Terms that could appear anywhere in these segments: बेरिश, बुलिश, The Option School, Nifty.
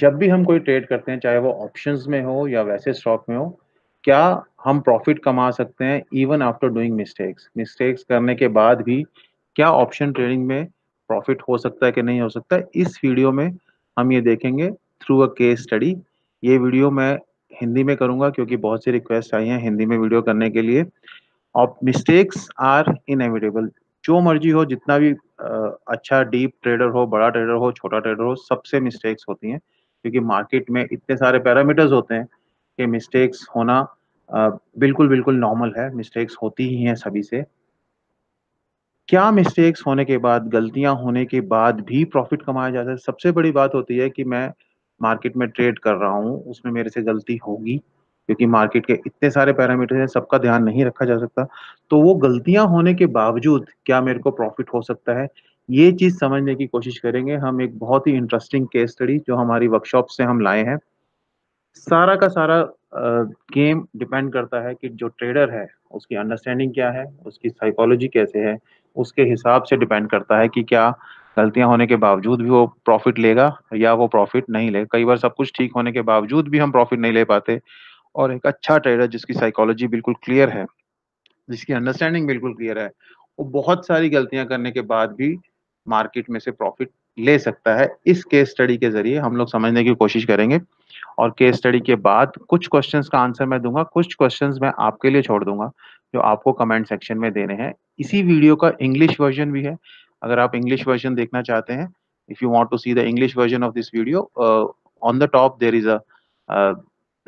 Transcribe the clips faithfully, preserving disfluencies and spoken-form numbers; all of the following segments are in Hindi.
जब भी हम कोई ट्रेड करते हैं, चाहे वो ऑप्शंस में हो या वैसे स्टॉक में हो, क्या हम प्रॉफिट कमा सकते हैं even after doing mistakes? Mistakes करने के बाद भी क्या ऑप्शन ट्रेडिंग में प्रॉफिट हो सकता है कि नहीं हो सकता है? इस वीडियो में हम ये देखेंगे थ्रू अ केस स्टडी। ये वीडियो मैं हिंदी में करूँगा क्योंकि बहुत सी रिक्वेस्ट आई हैं हिंदी में वीडियो करने के लिए। और मिस्टेक्स आर इनएविटेबल। जो मर्जी हो, जितना भी अच्छा डीप ट्रेडर हो, बड़ा ट्रेडर हो, छोटा ट्रेडर हो, सबसे मिस्टेक्स होती हैं क्योंकि मार्केट में इतने सारे पैरामीटर्स होते हैं कि मिस्टेक्स होना बिल्कुल बिल्कुल नॉर्मल है। मिस्टेक्स होती ही हैं सभी से। क्या मिस्टेक्स होने के बाद, गलतियां होने के बाद भी प्रॉफिट कमाया जाता है? सबसे बड़ी बात होती है कि मैं मार्केट में ट्रेड कर रहा हूँ, उसमें मेरे से गलती होगी क्योंकि मार्केट के इतने सारे पैरामीटर्स हैं, सबका ध्यान नहीं रखा जा सकता। तो वो गलतियां होने के बावजूद क्या मेरे को प्रॉफिट हो सकता है, ये चीज़ समझने की कोशिश करेंगे हम। एक बहुत ही इंटरेस्टिंग केस स्टडी जो हमारी वर्कशॉप से हम लाए हैं। सारा का सारा गेम डिपेंड करता है कि जो ट्रेडर है उसकी अंडरस्टैंडिंग क्या है, उसकी साइकोलॉजी कैसे है, उसके हिसाब से डिपेंड करता है कि क्या गलतियां होने के बावजूद भी वो प्रॉफिट लेगा या वो प्रॉफिट नहीं लेगा। कई बार सब कुछ ठीक होने के बावजूद भी हम प्रॉफिट नहीं ले पाते। और एक अच्छा ट्रेडर जिसकी साइकोलॉजी बिल्कुल क्लियर है, जिसकी अंडरस्टैंडिंग बिल्कुल क्लियर है, वो बहुत सारी गलतियां करने के बाद भी मार्केट में से प्रॉफिट ले सकता है। इस केस स्टडी के जरिए हम लोग समझने की कोशिश करेंगे। और केस स्टडी के बाद कुछ क्वेश्चंस का आंसर मैं दूंगा, कुछ क्वेश्चंस मैं आपके लिए छोड़ दूंगा जो आपको कमेंट सेक्शन में देने हैं। इसी वीडियो का इंग्लिश वर्जन भी है, अगर आप इंग्लिश वर्जन देखना चाहते हैं। If you want to see the English version of this video, on the top there is a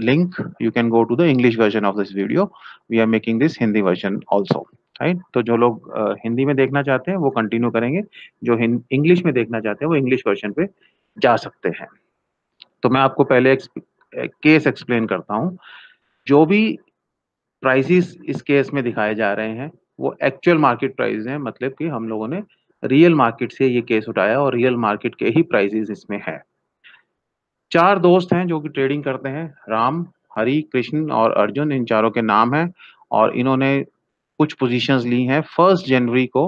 link, you can go to the English version of this video. We are making this Hindi version also, right? तो जो लोग uh, हिंदी में देखना चाहते हैं वो कंटिन्यू करेंगे, जो इंग्लिश में देखना चाहते हैं वो इंग्लिश वर्जन पे जा सकते हैं। तो मैं आपको पहले केस एक्सप्लेन करता हूँ। जो भी प्राइसेस इस केस में दिखाए जा रहे हैं वो एक्चुअल मार्केट प्राइस हैं, मतलब कि हम लोगों ने रियल मार्केट से ये केस उठाया और रियल मार्केट के ही प्राइसेस इसमें है। चार दोस्त हैं जो कि ट्रेडिंग करते हैं, राम, हरि, कृष्ण और अर्जुन, इन चारों के नाम हैं। और इन्होंने कुछ पोजीशंस ली हैं फर्स्ट जनवरी को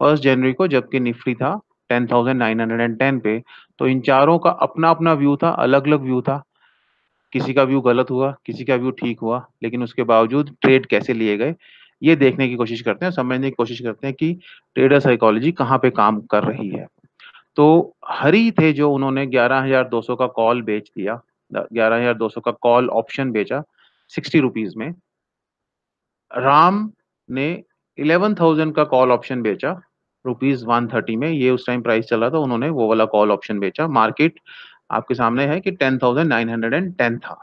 फर्स्ट जनवरी को जबकि निफ्टी था ten thousand nine hundred ten पे। तो इन चारों का अपना अपना व्यू था, अलग अलग व्यू था। किसी का व्यू गलत हुआ, किसी का व्यू ठीक हुआ, लेकिन उसके बावजूद ट्रेड कैसे लिए गए ये देखने की कोशिश करते हैं, समझने की कोशिश करते हैं कि ट्रेडर साइकोलॉजी कहाँ पे काम कर रही है। तो हरी थे जो उन्होंने ग्यारह हजार दो सौ का कॉल बेच दिया, ग्यारह हजार दो सौ का कॉल ऑप्शन बेचा सिक्सटी रुपीज में। राम ने इलेवन थाउजेंड का कॉल ऑप्शन बेचा रुपीज वन थर्टी में, ये उस टाइम प्राइस चला था, उन्होंने वो वाला कॉल ऑप्शन बेचा। मार्केट आपके सामने है कि ten thousand nine hundred ten था।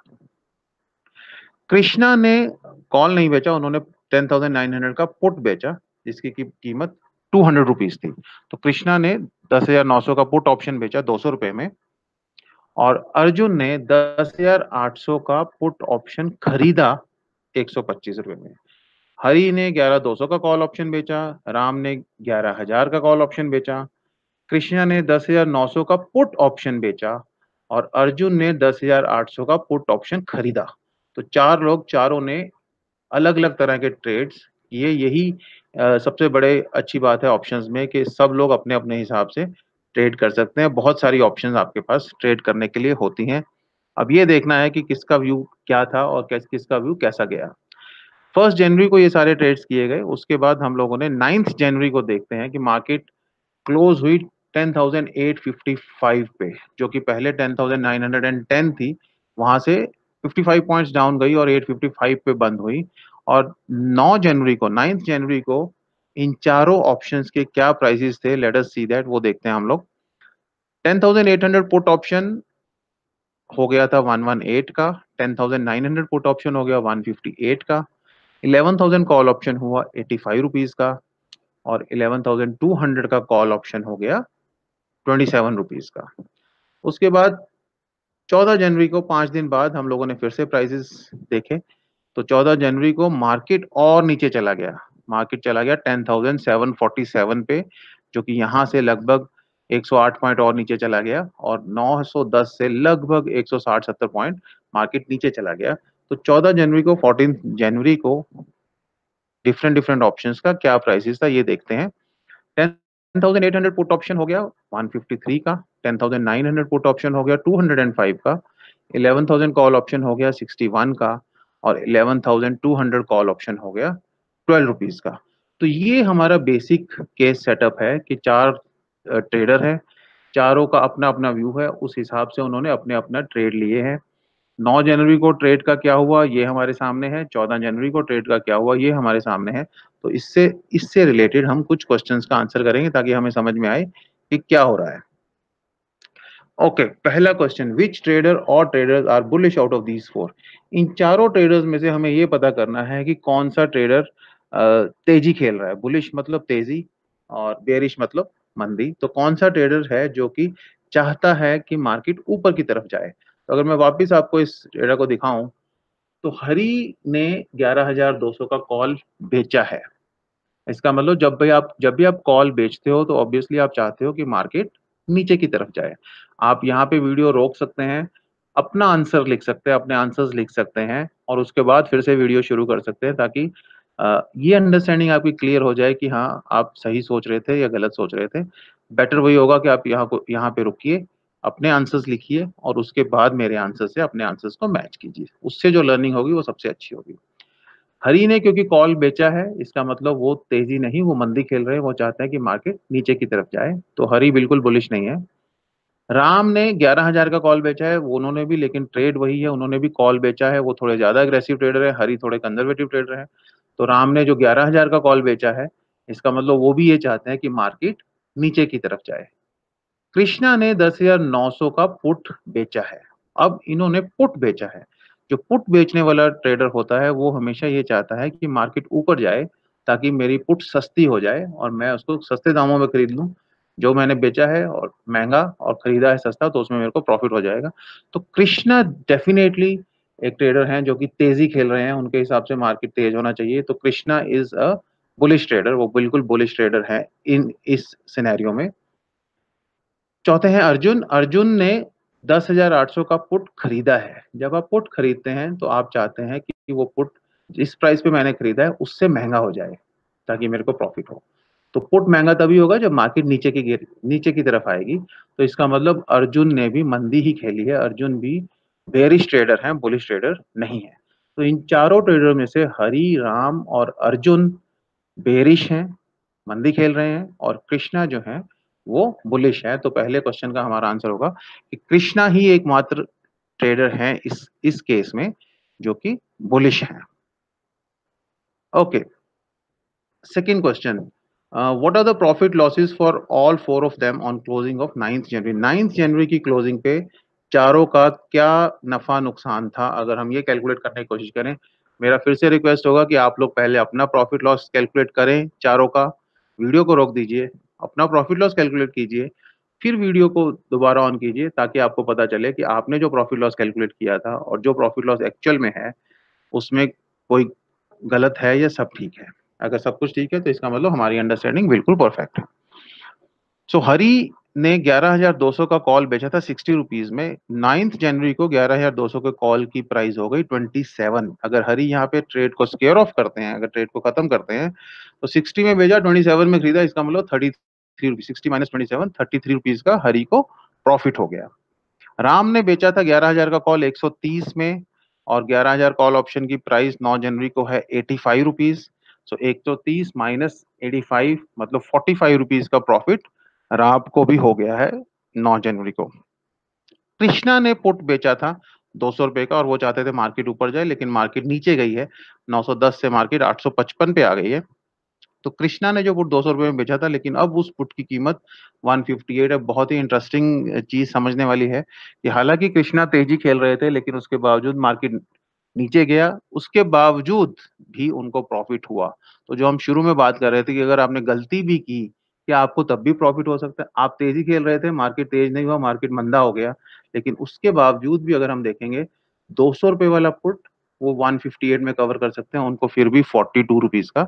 कृष्णा ने कॉल नहीं बेचा, उन्होंने टेन थाउजेंड नाइन हंड्रेड का पुट बेचा जिसकी की कीमत टू हंड्रेड रुपीज थी। तो कृष्णा ने दस हजार नौ सौ का पुट ऑप्शन बेचा दो सौ रुपए में, और अर्जुन ने दस हजार आठ सौ का पुट ऑप्शन खरीदा एक सौ पच्चीस रुपए में। हरि ने ग्यारह हजार दो सौ का कॉल ऑप्शन बेचा, राम ने ग्यारह हजार का कॉल ऑप्शन बेचा, कृष्णा ने दस हजार नौ सौ का पुट ऑप्शन बेचा और अर्जुन ने दस हजार आठ सौ का पुट ऑप्शन खरीदा। तो चार लोग, चारों ने अलग अलग तरह के ट्रेड्स किए। यही आ, सबसे बड़े अच्छी बात है ऑप्शंस में कि सब लोग अपने अपने हिसाब से ट्रेड कर सकते हैं। बहुत सारी ऑप्शंस आपके पास ट्रेड करने के लिए होती हैं। अब ये देखना है कि किसका व्यू क्या था और किस किसका व्यू कैसा गया। फर्स्ट जनवरी को ये सारे ट्रेड्स किए गए। उसके बाद हम लोगों ने नाइन्थ जनवरी को देखते हैं कि मार्केट क्लोज हुई ten thousand eight fifty five पे, जो कि पहले ten thousand nine hundred ten थी, वहाँ से फिफ्टी फाइव पॉइंट्स डाउन गई और एट फिफ्टी फाइव पे बंद हुई। और नाइन्थ जनवरी को इन चारों ऑप्शंस के क्या प्राइसेस थे, लेट अस सी दैट, वो देखते हैं हम लोग। Ten thousand eight hundred put option हो गया था वन एटीन का, ten thousand nine hundred put option हो गया वन फिफ्टी एट का, इलेवन थाउजेंड कॉल ऑप्शन हुआ एटी फाइव रुपीस का और इलेवन थाउजेंड टू हंड्रेड का कॉल ऑप्शन हो गया ट्वेंटी सेवन रुपीस का। उसके बाद चौदह जनवरी को, पाँच दिन बाद, हम लोगों ने फिर से प्राइसेस देखे। तो चौदह जनवरी को मार्केट और नीचे चला गया, मार्केट चला गया ten thousand seven forty seven पे, जो कि यहाँ से लगभग एक सौ आठ पॉइंट और नीचे चला गया और नौ सौ दस से लगभग एक सौ साठ सत्तर पॉइंट मार्केट नीचे चला गया। तो चौदह जनवरी को, फोर्टीन जनवरी को डिफरेंट डिफरेंट ऑप्शंस का क्या प्राइसेस था ये देखते हैं। Ten thousand eight hundred put option हो गया वन फिफ्टी थ्री का, ten thousand nine hundred put option हो गया टू हंड्रेड फाइव का, इलेवन थाउज़ेंड कॉल ऑप्शन हो गया सिक्सटी वन का, और eleven thousand two hundred call option हो गया ट्वेल्व रुपीज का। तो ये हमारा बेसिक केस सेटअप है कि चार ट्रेडर है, चारों का अपना अपना व्यू है, उस हिसाब से उन्होंने अपने अपना ट्रेड लिए हैं। नौ जनवरी को ट्रेड का क्या हुआ ये हमारे सामने है, चौदह जनवरी को ट्रेड का क्या हुआ ये हमारे सामने है। तो इससे इससे रिलेटेड हम कुछ क्वेश्चंस का आंसर करेंगे ताकि हमें समझ में आए कि क्या हो रहा है। ओके okay, पहला क्वेश्चन, विच ट्रेडर और traders are बुलिश out of these four. इन चारों ट्रेडर्स में से हमें ये पता करना है कि कौन सा ट्रेडर तेजी खेल रहा है। बुलिश मतलब तेजी और बेरिश मतलब मंदी। तो कौन सा ट्रेडर है जो कि चाहता है कि मार्केट ऊपर की तरफ जाए। तो अगर मैं वापस आपको इस ट्रेडर को दिखाऊं तो हरी ने ग्यारह हज़ार दो सौ का कॉल बेचा है। इसका मतलब जब भी आप जब भी आप कॉल बेचते हो तो ऑब्वियसली आप चाहते हो कि मार्केट नीचे की तरफ जाए। आप यहाँ पे वीडियो रोक सकते हैं, अपना आंसर लिख सकते हैं, अपने आंसर्स लिख सकते हैं और उसके बाद फिर से वीडियो शुरू कर सकते हैं ताकि ये अंडरस्टैंडिंग आपकी क्लियर हो जाए कि हाँ आप सही सोच रहे थे या गलत सोच रहे थे। बेटर वही होगा कि आप यहाँ को यहाँ पे रुकिए, अपने आंसर्स लिखिए और उसके बाद मेरे आंसर से अपने आंसर्स को मैच कीजिए। उससे जो लर्निंग होगी वो सबसे अच्छी होगी। हरी ने क्योंकि कॉल बेचा है, इसका मतलब वो तेजी नहीं, वो मंदी खेल रहे हैं, वो चाहते हैं कि मार्केट नीचे की तरफ जाए। तो हरी बिल्कुल बुलिश नहीं है। राम ने ग्यारह हज़ार का कॉल बेचा है, वो उन्होंने भी, लेकिन ट्रेड वही है, उन्होंने भी कॉल बेचा है। वो थोड़े ज्यादा अग्रेसिव ट्रेडर है, हरी थोड़े कंजर्वेटिव ट्रेडर है। तो राम ने जो ग्यारह हज़ार का कॉल बेचा है, इसका मतलब वो भी ये चाहते हैं कि मार्केट नीचे की तरफ जाए। कृष्णा ने दस हज़ार नौ सौ का पुट बेचा है। अब इन्होंने पुट बेचा है। जो पुट बेचने वाला ट्रेडर होता है वो हमेशा ये चाहता है कि मार्केट ऊपर जाए ताकि मेरी पुट सस्ती हो जाए और मैं उसको सस्ते दामों में खरीद लूँ। जो मैंने बेचा है और महंगा और खरीदा है सस्ता, तो उसमें मेरे को प्रॉफिट हो जाएगा। तो कृष्णा डेफिनेटली एक ट्रेडर हैं जो कि तेजी खेल रहे हैं, उनके हिसाब से मार्केट तेज होना चाहिए। तो Krishna is a बुलिश trader, वो बिल्कुल बुलिश ट्रेडर है इन इस सिनेरियो में। चौथे हैं अर्जुन। अर्जुन ने दस हज़ार आठ सौ का पुट खरीदा है। जब आप पुट खरीदते हैं तो आप चाहते हैं कि वो पुट जिस प्राइस पे मैंने खरीदा है उससे महंगा हो जाए ताकि मेरे को प्रॉफिट हो। तो पुट महंगा तभी होगा जब मार्केट नीचे की नीचे की तरफ आएगी। तो इसका मतलब अर्जुन ने भी मंदी ही खेली है, अर्जुन भी बेरिश ट्रेडर हैं, बुलिश ट्रेडर नहीं है। तो इन चारों ट्रेडर में से हरी, राम और अर्जुन बेरिश हैं, मंदी खेल रहे हैं, और कृष्णा जो है वो बुलिश है। तो पहले क्वेश्चन का हमारा आंसर होगा कि कृष्णा ही एकमात्र ट्रेडर हैं इस इस केस में जो कि बुलिश हैं। Okay, second question, what are the profit losses for all four of them on closing of ninth January. Ninth January की क्लोजिंग पे चारों का क्या नफा नुकसान था, अगर हम ये कैलकुलेट करने की कोशिश करें। मेरा फिर से रिक्वेस्ट होगा कि आप लोग पहले अपना प्रॉफिट लॉस कैलकुलेट करें, चारों का। वीडियो को रोक दीजिए, अपना प्रॉफिट लॉस कैलकुलेट कीजिए, फिर वीडियो को दोबारा ऑन कीजिए ताकि आपको पता चले कि आपने जो प्रॉफिट लॉस कैलकुलेट किया था और जो प्रॉफिट लॉस एक्चुअल में है उसमें कोई गलत है या सब ठीक है। अगर सब कुछ ठीक है तो इसका मतलब हमारी अंडरस्टैंडिंग बिल्कुल परफेक्ट है। सो हरी ने ग्यारह हज़ार दो सौ का कॉल बेचा था सिक्सटी रुपीज में। नाइन्थ जनवरी को ग्यारह हज़ार दो सौ के कॉल की प्राइस हो गई ट्वेंटी सेवन। अगर हरी यहाँ पे ट्रेड को स्क्वेयर ऑफ करते हैं, अगर ट्रेड को खत्म करते हैं, तो सिक्सटी में बेचा, ट्वेंटी सेवन में खरीदा, इसका मतलब thirty sixty minus twenty seven, thirty three rupees का हरी को प्रॉफिट हो गया। राम ने बेचा था ग्यारह हज़ार का कॉल एक सौ तीस में, और ग्यारह हज़ार कॉल ऑप्शन की प्राइस नौ जनवरी को है पचासी रुपीस। सो एक सौ तीस माइनस पचासी मतलब पैंतालीस रुपीस का प्रॉफिट राम को भी हो गया है नौ जनवरी को। कृष्णा ने पुट बेचा था दो सौ रुपए का, और वो चाहते थे मार्केट ऊपर जाए, लेकिन मार्केट नीचे गई है, नौ सौ दस से मार्केट आठ सौ पचपन पे आ गई है। तो कृष्णा ने जो पुट दो सौ रुपये में बेचा था, लेकिन अब उस पुट की कीमत एक सौ अट्ठावन है। बहुत ही इंटरेस्टिंग चीज समझने वाली है कि हालांकि कृष्णा तेजी खेल रहे थे, लेकिन उसके बावजूद मार्केट नीचे गया, उसके बावजूद भी उनको प्रॉफिट हुआ। तो जो हम शुरू में बात कर रहे थे कि अगर आपने गलती भी की क्या आपको तब भी प्रॉफिट हो सकता है। आप तेजी खेल रहे थे, मार्केट तेज नहीं हुआ, मार्केट मंदा हो गया, लेकिन उसके बावजूद भी अगर हम देखेंगे दो सौ रुपये वाला पुट वो वन फिफ्टी एट में कवर कर सकते हैं, उनको फिर भी फोर्टी टू रुपीज का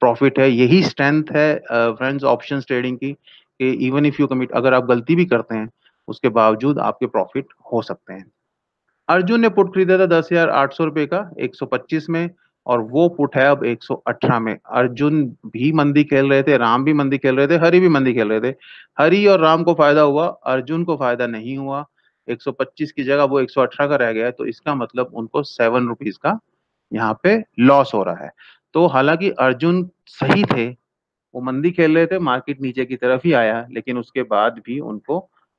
प्रॉफिट है। यही स्ट्रेंथ है फ्रेंड्स ऑप्शन ट्रेडिंग की कि इवन इफ यू कमिट, अगर आप गलती भी करते हैं उसके बावजूद आपके प्रॉफिट हो सकते हैं। अर्जुन ने पुट खरीदा था दस हज़ार आठ सौ रुपये का एक सौ पच्चीस में, और वो पुट है अब एक सौ अठारह में। अर्जुन भी मंदी खेल रहे थे, राम भी मंदी खेल रहे थे, हरि भी मंदी खेल रहे थे। हरि और राम को फायदा हुआ, अर्जुन को फायदा नहीं हुआ। एक सौ पच्चीस की जगह वो एक सौ अठारह का रह गया है, तो इसका मतलब उनको सेवन रुपीज का यहाँ पे लॉस हो रहा है। तो हालांकि अर्जुन सही थे, वो मंदी खेल रहे थे, मार्केट नीचे की तरफ ही आया, लेकिन उसके बाद भी उनको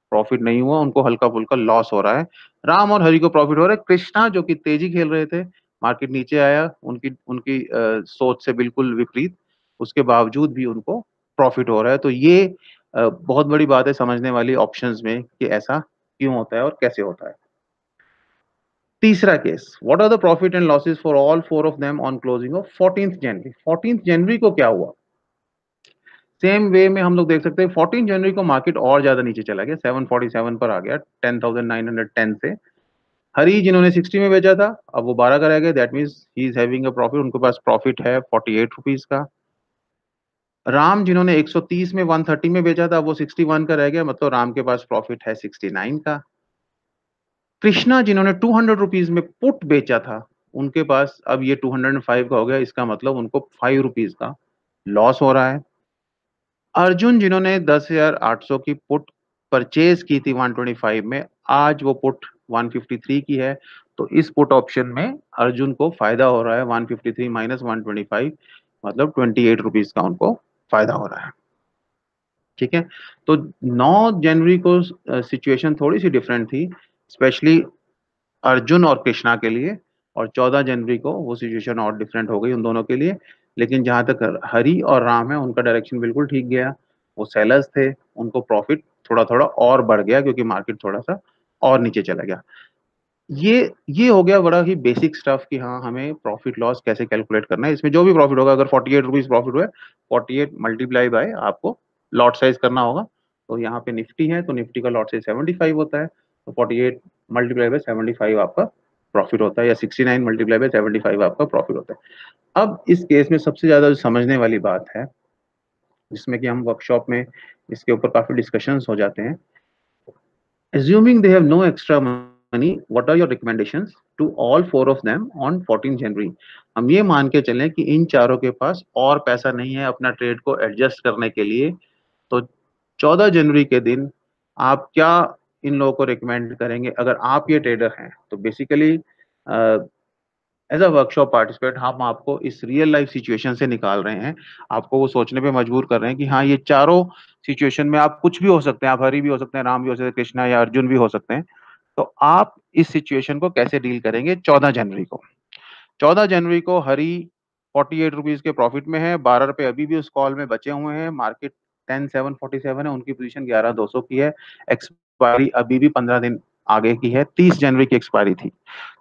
प्रॉफिट नहीं हुआ, उनको हल्का फुल्का लॉस हो रहा है। राम और हरि को प्रॉफिट हो रहा है। कृष्णा जो कि तेजी खेल रहे थे, मार्केट नीचे आया, उनकी उनकी आ, सोच से बिल्कुल विपरीत, उसके बावजूद भी उनको प्रॉफिट हो रहा है। तो ये आ, बहुत बड़ी बात है समझने वाली ऑप्शंस में कि ऐसा क्यों होता है और कैसे होता है। तीसरा case, what are the profit and losses for all four of them on closing of fourteenth January. Fourteenth January को क्या हुआ? सेम वे में हम लोग देख सकते हैं, फोर्टीन्थ जनवरी को मार्केट और ज्यादा नीचे चला गया, सेवन फोर्टी सेवन पर आ गया ten thousand nine hundred ten से। हरी जिन्होंने सिक्सटी में बेचा था, अब वो ट्वेल्व का रह गए, that means he is having a profit, उनके पास प्रॉफिट है फोर्टी एट रुपीस का। राम जिन्होंने एक सौ तीस में एक सौ तीस में बेचा था, वो सिक्सटी वन का रह गया, मतलब राम के पास प्रॉफिट है सिक्सटी नाइन का। कृष्णा जिन्होंने टू हंड्रेड रुपीस में पुट बेचा था, उनके पास अब ये टू हंड्रेड फाइव का हो गया, इसका मतलब उनको फाइव रुपीज का लॉस हो रहा है। अर्जुन जिन्होंने दस हज़ार आठ सौ की पुट परचेज की थी वन ट्वेंटी फाइव में, आज वो पुट वन फिफ्टी थ्री की है, तो इस पुट ऑप्शन में अर्जुन को फायदा हो रहा है। One fifty three minus one twenty five मतलब अट्ठाईस रुपीस का उनको फायदा हो रहा है। ठीक है, तो नौ जनवरी को सिचुएशन थोड़ी सी डिफरेंट थी, स्पेशली अर्जुन और कृष्णा के लिए, और चौदह जनवरी को वो सिचुएशन और डिफरेंट हो गई उन दोनों के लिए। लेकिन जहां तक हरि और राम है, उनका डायरेक्शन बिल्कुल ठीक गया, वो सेलर्स थे, उनको प्रॉफिट थोड़ा थोड़ा और बढ़ गया क्योंकि मार्केट थोड़ा सा और नीचे चला गया। ये ये हो गया बड़ा ही बेसिक स्टफ कि हाँ, हमें प्रॉफिट लॉस कैसे कैलकुलेट करना है। इसमें जो भी प्रॉफिट होगा, अगर फोर्टी एट रुपीज प्रॉफिट हुआ, फोर्टी एट मल्टीप्लाई बाय आपको लॉट साइज करना होगा। तो यहाँ पे निफ्टी है, तो निफ्टी का लॉट साइज सेवेंटी फाइव होता है, तो forty eight multiply by seventy five आपका प्रॉफिट होता है, या sixty nine multiply by seventy five आपका प्रॉफिट होता है। अब इस केस में सबसे ज्यादा जो समझने वाली बात है, जिसमें कि हम वर्कशॉप में इसके ऊपर काफी डिस्कशंस हो जाते हैं, assuming they have no extra money, what are your recommendations to all four of them on fourteenth January? हम ये मान के चलें कि इन चारों के पास और पैसा नहीं है अपना ट्रेड को एडजस्ट करने के लिए, तो चौदह जनवरी के दिन आप क्या इन लोगों को रिकमेंड करेंगे? अगर आप ये ट्रेडर हैं तो basically as a workshop participant हम आपको इस रियल लाइफ सिचुएशन से निकाल रहे हैं, आपको वो सोचने पे मजबूर कर रहे हैं कि हाँ, ये चारों सिचुएशन में आप कुछ भी हो सकते हैं, आप हरि भी हो सकते हैं, राम भी हो सकते हैं, कृष्णा या अर्जुन भी हो सकते हैं। तो आप इस सिचुएशन को कैसे डील करेंगे? चौदह जनवरी को चौदह जनवरी को हरि फोर्टी एट रुपीज के प्रॉफिट में है, बारह रुपए अभी भी उस कॉल में बचे हुए हैं, market ten seven forty seven है, उनकी पोजिशन ग्यारह दो सौ की है, एक्सपायरी अभी भी पंद्रह दिन आगे की है, तीस जनवरी की एक्सपायरी थी।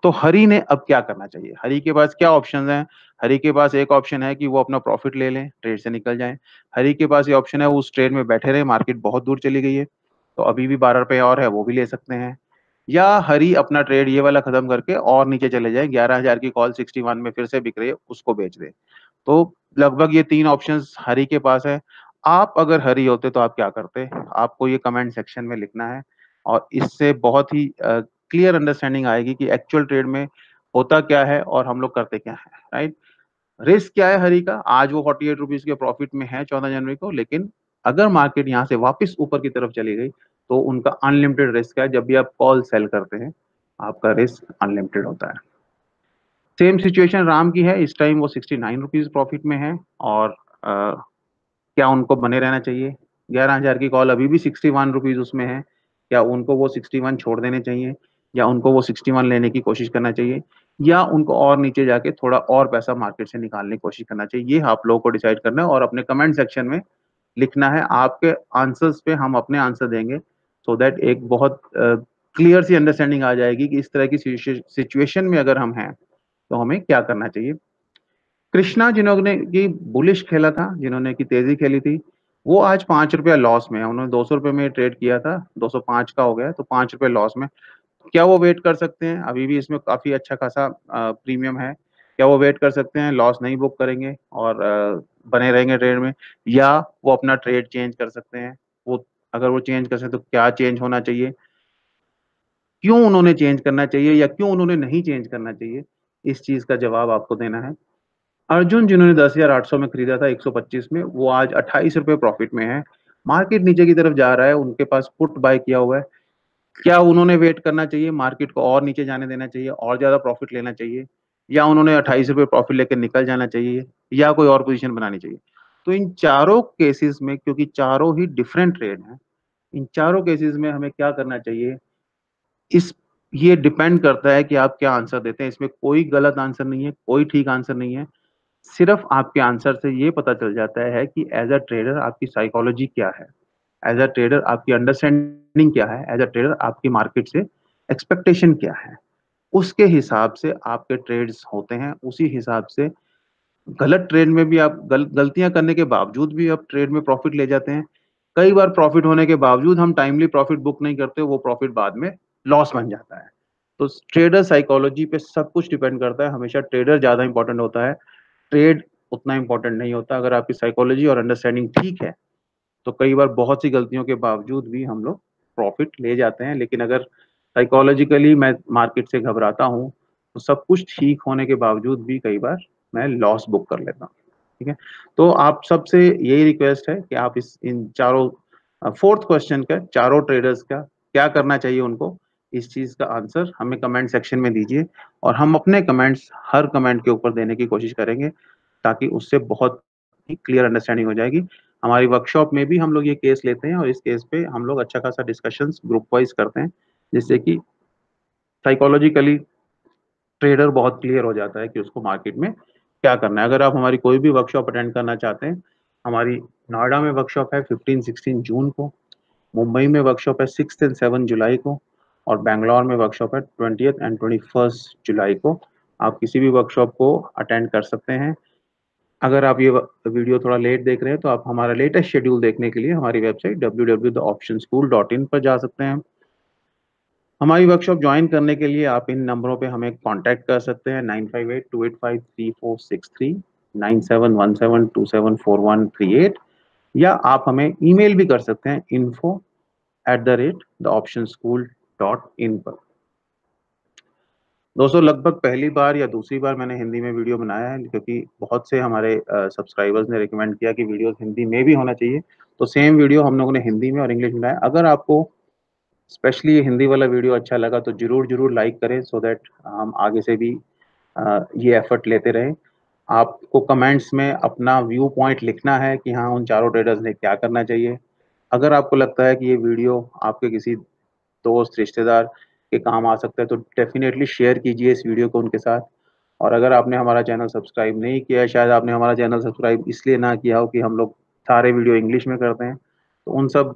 तो हरि ने अब क्या करना चाहिए? हरि के पास क्या ऑप्शंस हैं? हरि के पास एक ऑप्शन है कि वो अपना प्रॉफिट ले लें, ट्रेड से निकल जाएं। हरि के पास ये ऑप्शन है, वो उस ट्रेड में बैठे रहे, मार्केट बहुत दूर चली गई है, तो अभी भी बारह रुपए और है, वो भी ले सकते हैं। या हरि अपना ट्रेड ये वाला खत्म करके और नीचे चले जाए, ग्यारह हजार की कॉल सिक्सटी वन में फिर से बिक रही है, उसको बेच दे। तो लगभग ये तीन ऑप्शन हरि के पास है। आप अगर हरि होते तो आप क्या करते? आपको ये कमेंट सेक्शन में लिखना है, और इससे बहुत ही क्लियर uh, अंडरस्टैंडिंग आएगी कि एक्चुअल ट्रेड में होता क्या है और हम लोग करते क्या है, राइट? रिस्क क्या है हरी का? आज वो फोर्टी एट रुपीज के प्रॉफिट में है चौदह जनवरी को, लेकिन अगर मार्केट यहाँ से वापस ऊपर की तरफ चली गई तो उनका अनलिमिटेड रिस्क है। जब भी आप कॉल सेल करते हैं आपका रिस्क अनलिमिटेड होता है। सेम सिचुएशन राम की है, इस टाइम वो सिक्सटी नाइन रुपीज प्रॉफिट में है, और uh, क्या उनको बने रहना चाहिए? ग्यारह हजार की कॉल अभी भी सिक्सटी वन रुपीज उसमें है, या उनको वो सिक्सटी वन छोड़ देने चाहिए, या उनको वो सिक्सटी वन लेने की कोशिश करना चाहिए, या उनको और नीचे जाके थोड़ा और पैसा मार्केट से निकालने की कोशिश करना चाहिए? ये आप लोगों को डिसाइड करना है, और अपने कमेंट सेक्शन में लिखना है। आपके आंसर्स पे हम अपने आंसर देंगे, सो दैट एक बहुत क्लियर सी अंडरस्टैंडिंग आ जाएगी कि इस तरह की सिचुएशन में अगर हम हैं तो हमें क्या करना चाहिए। कृष्णा जिन्होंने की बुलिश खेला था, जिन्होंने की तेजी खेली थी, वो आज पांच रुपया लॉस में है। उन्होंने दो सौ रुपये में ट्रेड किया था, दो सौ पांच का हो गया, तो पांच रुपये लॉस में। क्या वो वेट कर सकते हैं? अभी भी इसमें काफी अच्छा खासा प्रीमियम है, क्या वो वेट कर सकते हैं? लॉस नहीं बुक करेंगे और बने रहेंगे ट्रेड में, या वो अपना ट्रेड चेंज कर सकते हैं? वो अगर वो चेंज कर सकते हैं तो क्या चेंज होना चाहिए, क्यों उन्होंने चेंज करना चाहिए, या क्यों उन्होंने नहीं चेंज करना चाहिए? इस चीज का जवाब आपको देना है। अर्जुन जिन्होंने दस हजार आठ सौ में खरीदा था एक सौ पच्चीस में, वो आज अट्ठाईस रुपए प्रॉफिट में है। मार्केट नीचे की तरफ जा रहा है, उनके पास पुट बाय किया हुआ है। क्या उन्होंने वेट करना चाहिए, मार्केट को और नीचे जाने देना चाहिए और ज्यादा प्रॉफिट लेना चाहिए, या उन्होंने अट्ठाईस रुपए प्रॉफिट लेकर निकल जाना चाहिए, या कोई और पोजीशन बनानी चाहिए? तो इन चारों केसेस में, क्योंकि चारों ही डिफरेंट ट्रेड हैं, इन चारों केसेस में हमें क्या करना चाहिए, इस ये डिपेंड करता है कि आप क्या आंसर देते हैं। इसमें कोई गलत आंसर नहीं है, कोई ठीक आंसर नहीं है। सिर्फ आपके आंसर से ये पता चल जाता है कि एज अ ट्रेडर आपकी साइकोलॉजी क्या है, एज अ ट्रेडर आपकी अंडरस्टैंडिंग क्या है, एज अ ट्रेडर आपकी मार्केट से एक्सपेक्टेशन क्या है। उसके हिसाब से आपके ट्रेड्स होते हैं, उसी हिसाब से गलत ट्रेड में भी आप गल, गलतियां करने के बावजूद भी आप ट्रेड में प्रॉफिट ले जाते हैं। कई बार प्रॉफिट होने के बावजूद हम टाइमली प्रॉफिट बुक नहीं करते, वो प्रॉफिट बाद में लॉस बन जाता है। तो ट्रेडर साइकोलॉजी पे सब कुछ डिपेंड करता है। हमेशा ट्रेडर ज़्यादा इंपॉर्टेंट होता है, ट्रेड उतना इंपॉर्टेंट नहीं होता। अगर आपकी साइकोलॉजी और अंडरस्टैंडिंग ठीक है तो कई बार बहुत सी गलतियों के बावजूद भी हम लोग प्रॉफिट ले जाते हैं। लेकिन अगर साइकोलॉजिकली मैं मार्केट से घबराता हूँ तो सब कुछ ठीक होने के बावजूद भी कई बार मैं लॉस बुक कर लेता हूँ। ठीक है, तो आप सबसे यही रिक्वेस्ट है कि आप इस इन चारों फोर्थ क्वेश्चन का, चारों ट्रेडर्स का क्या करना चाहिए उनको, इस चीज़ का आंसर हमें कमेंट सेक्शन में दीजिए और हम अपने कमेंट्स हर कमेंट के ऊपर देने की कोशिश करेंगे, ताकि उससे बहुत ही क्लियर अंडरस्टैंडिंग हो जाएगी। हमारी वर्कशॉप में भी हम लोग ये केस लेते हैं और इस केस पे हम लोग अच्छा खासा डिस्कशंस ग्रुप वाइज करते हैं, जिससे कि साइकोलॉजिकली ट्रेडर बहुत क्लियर हो जाता है कि उसको मार्केट में क्या करना है। अगर आप हमारी कोई भी वर्कशॉप अटेंड करना चाहते हैं, हमारी नोएडा में वर्कशॉप है फिफ्टीन सिक्सटीन जून को, मुंबई में वर्कशॉप है सिक्स एंड सेवन जुलाई को, और बेंगलोर में वर्कशॉप है ट्वेंटियथ एंड ट्वेंटी फर्स्ट जुलाई को। आप किसी भी वर्कशॉप को अटेंड कर सकते हैं। अगर आप ये वीडियो थोड़ा लेट देख रहे हैं तो आप हमारा लेटेस्ट शेड्यूल देखने के लिए हमारी website W W W dot the option school dot in पर जा सकते हैं। हमारी वर्कशॉप ज्वाइन करने के लिए आप इन नंबरों पे हमें कांटेक्ट कर सकते हैं, nine five eight two eight five three four six three, nine seven one seven two seven four one three eight, या आप हमें ईमेल भी कर सकते हैं info at the rate the option school dot in पर। दोस्तों, लगभग पहली बार या दूसरी बार मैंने हिंदी में वीडियो बनाया है, क्योंकि बहुत से हमारे सब्सक्राइबर्स ने रिकमेंड किया कि वीडियोस हिंदी में भी होना चाहिए, तो सेम वीडियो हम लोगों ने हिंदी में और इंग्लिश में बनाया। अगर आपको स्पेशली हिंदी वाला वीडियो अच्छा लगा तो ज़रूर ज़रूर लाइक करें, सो so दैट हम आगे से भी आ, ये एफर्ट लेते रहें। आपको कमेंट्स में अपना व्यू पॉइंट लिखना है कि हाँ, उन चारों ट्रेडर्स ने क्या करना चाहिए। अगर आपको लगता है कि ये वीडियो आपके किसी दोस्त रिश्तेदार के काम आ सकता है तो डेफिनेटली शेयर कीजिए इस वीडियो को उनके साथ। और अगर आपने हमारा चैनल सब्सक्राइब नहीं किया है, शायद आपने हमारा चैनल सब्सक्राइब इसलिए ना किया हो कि हम लोग सारे वीडियो इंग्लिश में करते हैं, तो उन सब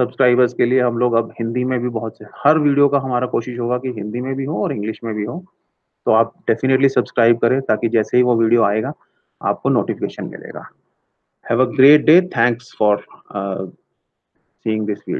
सब्सक्राइबर्स के लिए हम लोग अब हिंदी में भी बहुत से हर वीडियो का हमारा कोशिश होगा कि हिंदी में भी हो और इंग्लिश में भी हो। तो आप डेफिनेटली सब्सक्राइब करें, ताकि जैसे ही वो वीडियो आएगा आपको नोटिफिकेशन मिलेगा। Have a great day, thanks for seeing this video.